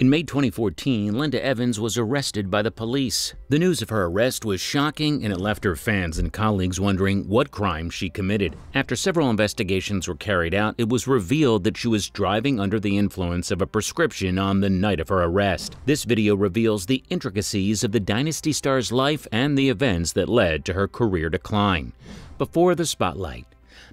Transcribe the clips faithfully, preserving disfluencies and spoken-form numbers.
In May twenty fourteen, Linda Evans was arrested by the police. The news of her arrest was shocking, and it left her fans and colleagues wondering what crime she committed. After several investigations were carried out, it was revealed that she was driving under the influence of a prescription on the night of her arrest. This video reveals the intricacies of the Dynasty star's life and the events that led to her career decline. Before the spotlight.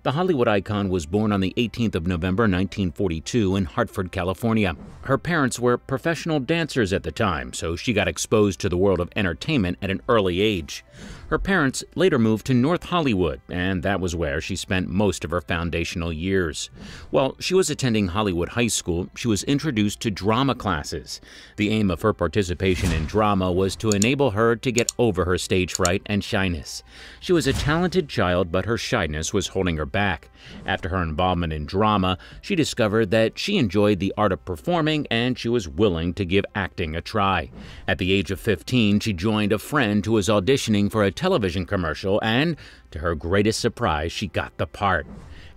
The Hollywood icon was born on the eighteenth of November nineteen forty-two in Hartford, California. Her parents were professional dancers at the time, so she got exposed to the world of entertainment at an early age. Her parents later moved to North Hollywood, and that was where she spent most of her foundational years. While she was attending Hollywood High School, she was introduced to drama classes. The aim of her participation in drama was to enable her to get over her stage fright and shyness. She was a talented child, but her shyness was holding her back. After her involvement in drama, she discovered that she enjoyed the art of performing and she was willing to give acting a try. At the age of fifteen, she joined a friend who was auditioning for a television commercial, and to her greatest surprise, she got the part.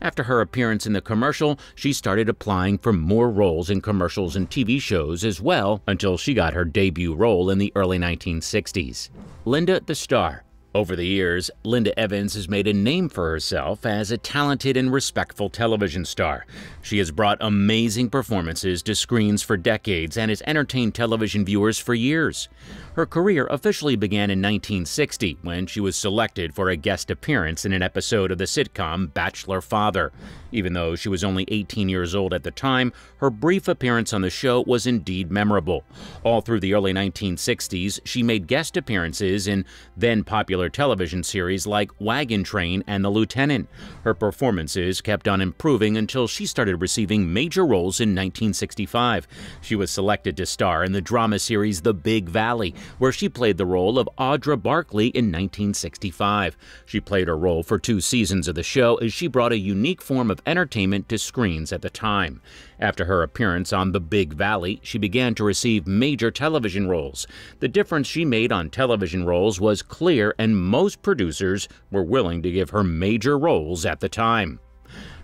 After her appearance in the commercial, she started applying for more roles in commercials and T V shows as well, until she got her debut role in the early nineteen sixties. Linda the Star. Over the years, Linda Evans has made a name for herself as a talented and respectful television star. She has brought amazing performances to screens for decades and has entertained television viewers for years. Her career officially began in nineteen sixty when she was selected for a guest appearance in an episode of the sitcom Bachelor Father. Even though she was only eighteen years old at the time, her brief appearance on the show was indeed memorable. All through the early nineteen sixties, she made guest appearances in then-popular television series like Wagon Train and The Lieutenant. Her performances kept on improving until she started receiving major roles in nineteen sixty-five. She was selected to star in the drama series The Big Valley, where she played the role of Audra Barkley in nineteen sixty-five. She played her role for two seasons of the show as she brought a unique form of entertainment to screens at the time. After her appearance on The Big Valley, she began to receive major television roles. The difference she made on television roles was clear, and most producers were willing to give her major roles at the time.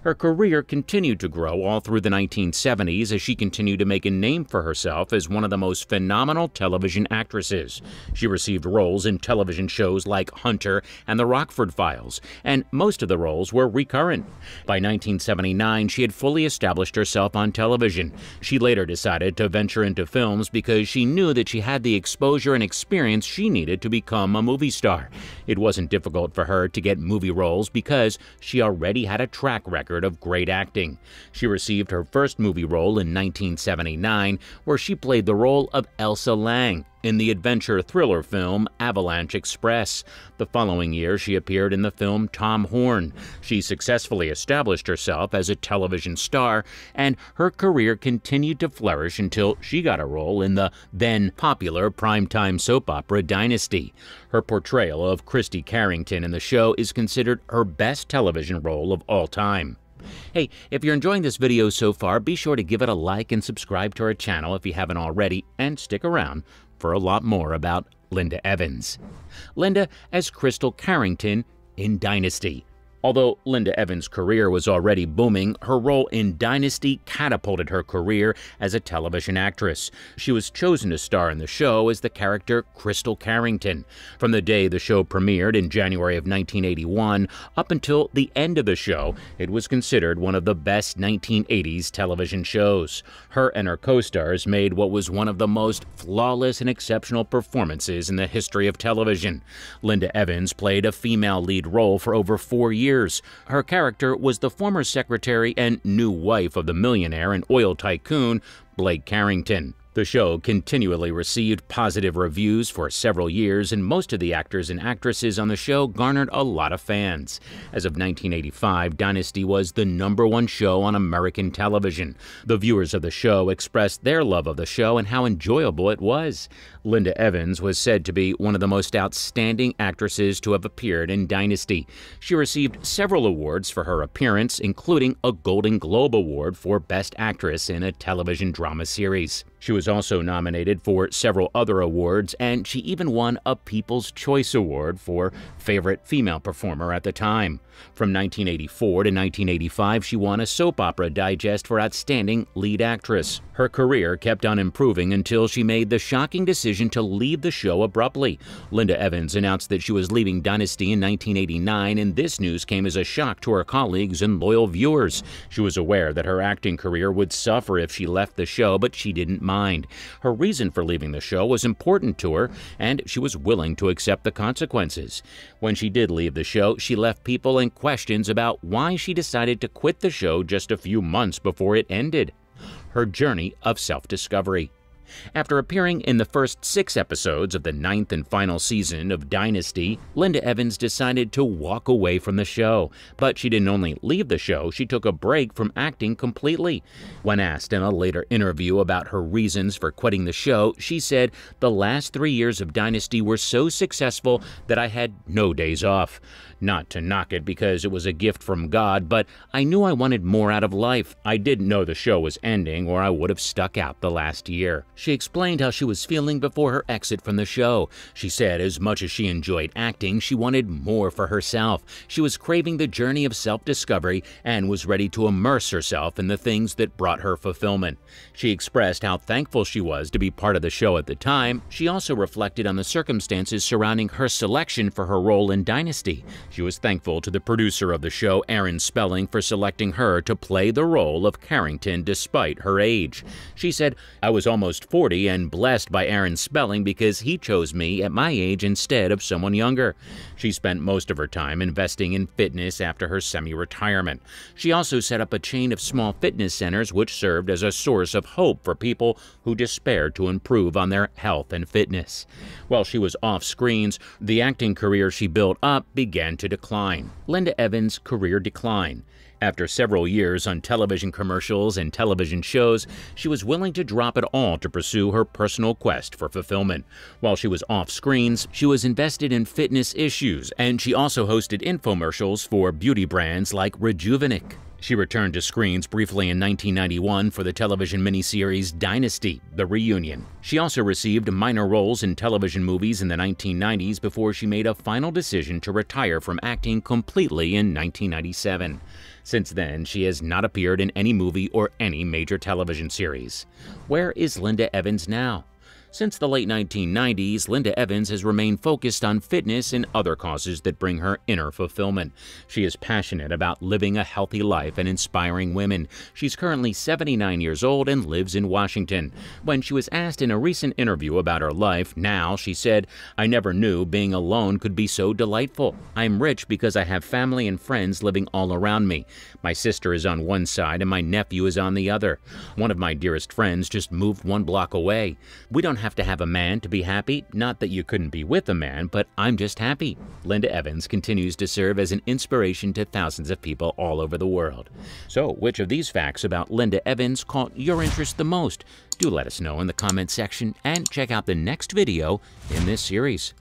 Her career continued to grow all through the nineteen seventies as she continued to make a name for herself as one of the most phenomenal television actresses. She received roles in television shows like Hunter and The Rockford Files, and most of the roles were recurrent. By nineteen seventy-nine, she had fully established herself on television. She later decided to venture into films because she knew that she had the exposure and experience she needed to become a movie star. It wasn't difficult for her to get movie roles because she already had a track record of great acting. She received her first movie role in nineteen seventy-nine, where she played the role of Elsa Lang in the adventure thriller film Avalanche Express. The following year, she appeared in the film Tom Horn. She successfully established herself as a television star, and her career continued to flourish until she got a role in the then-popular primetime soap opera Dynasty. Her portrayal of Krystle Carrington in the show is considered her best television role of all time. Hey, if you're enjoying this video so far, be sure to give it a like and subscribe to our channel if you haven't already, and stick around for a lot more about Linda Evans. Linda as Krystle Carrington in Dynasty. Although Linda Evans' career was already booming, her role in Dynasty catapulted her career as a television actress. She was chosen to star in the show as the character Krystle Carrington. From the day the show premiered in January of nineteen eighty-one up until the end of the show, it was considered one of the best nineteen eighties television shows. Her and her co-stars made what was one of the most flawless and exceptional performances in the history of television. Linda Evans played a female lead role for over four years. Her character was the former secretary and new wife of the millionaire and oil tycoon, Blake Carrington. The show continually received positive reviews for several years, and most of the actors and actresses on the show garnered a lot of fans. As of nineteen eighty-five, Dynasty was the number one show on American television. The viewers of the show expressed their love of the show and how enjoyable it was. Linda Evans was said to be one of the most outstanding actresses to have appeared in Dynasty. She received several awards for her appearance, including a Golden Globe Award for Best Actress in a Television Drama Series. She was also nominated for several other awards, and she even won a People's Choice Award for Favorite Female Performer at the time. From nineteen eighty-four to nineteen eighty-five, she won a Soap Opera Digest for Outstanding Lead Actress. Her career kept on improving until she made the shocking decision to leave the show abruptly. Linda Evans announced that she was leaving Dynasty in nineteen eighty-nine, and this news came as a shock to her colleagues and loyal viewers. She was aware that her acting career would suffer if she left the show, but she didn't mind. Her reason for leaving the show was important to her, and she was willing to accept the consequences. When she did leave the show, she left people in questions about why she decided to quit the show just a few months before it ended. Her journey of self-discovery. After appearing in the first six episodes of the ninth and final season of Dynasty, Linda Evans decided to walk away from the show. But she didn't only leave the show, she took a break from acting completely. When asked in a later interview about her reasons for quitting the show, she said, "The last three years of Dynasty were so successful that I had no days off. Not to knock it because it was a gift from God, but I knew I wanted more out of life. I didn't know the show was ending or I would have stuck out the last year." She explained how she was feeling before her exit from the show. She said as much as she enjoyed acting, she wanted more for herself. She was craving the journey of self-discovery and was ready to immerse herself in the things that brought her fulfillment. She expressed how thankful she was to be part of the show at the time. She also reflected on the circumstances surrounding her selection for her role in Dynasty. She was thankful to the producer of the show, Aaron Spelling, for selecting her to play the role of Carrington despite her age. She said, "I was almost forty and blessed by Aaron Spelling because he chose me at my age instead of someone younger." She spent most of her time investing in fitness after her semi-retirement. She also set up a chain of small fitness centers which served as a source of hope for people who despaired to improve on their health and fitness. While she was off screens, the acting career she built up began to decline. Linda Evans' career decline. After several years on television commercials and television shows, she was willing to drop it all to pursue her personal quest for fulfillment. While she was off screens, she was invested in fitness issues, and she also hosted infomercials for beauty brands like Rejuvenic. She returned to screens briefly in nineteen ninety-one for the television miniseries Dynasty: The Reunion. She also received minor roles in television movies in the nineteen nineties before she made a final decision to retire from acting completely in nineteen ninety-seven. Since then, she has not appeared in any movie or any major television series. Where is Linda Evans now? Since the late nineteen nineties, Linda Evans has remained focused on fitness and other causes that bring her inner fulfillment. She is passionate about living a healthy life and inspiring women. She's currently seventy-nine years old and lives in Washington. When she was asked in a recent interview about her life now, she said, "I never knew being alone could be so delightful. I'm rich because I have family and friends living all around me. My sister is on one side and my nephew is on the other. One of my dearest friends just moved one block away. We don't have have to have a man to be happy. Not that you couldn't be with a man, but I'm just happy." Linda Evans continues to serve as an inspiration to thousands of people all over the world. So, which of these facts about Linda Evans caught your interest the most? Do let us know in the comment section and check out the next video in this series.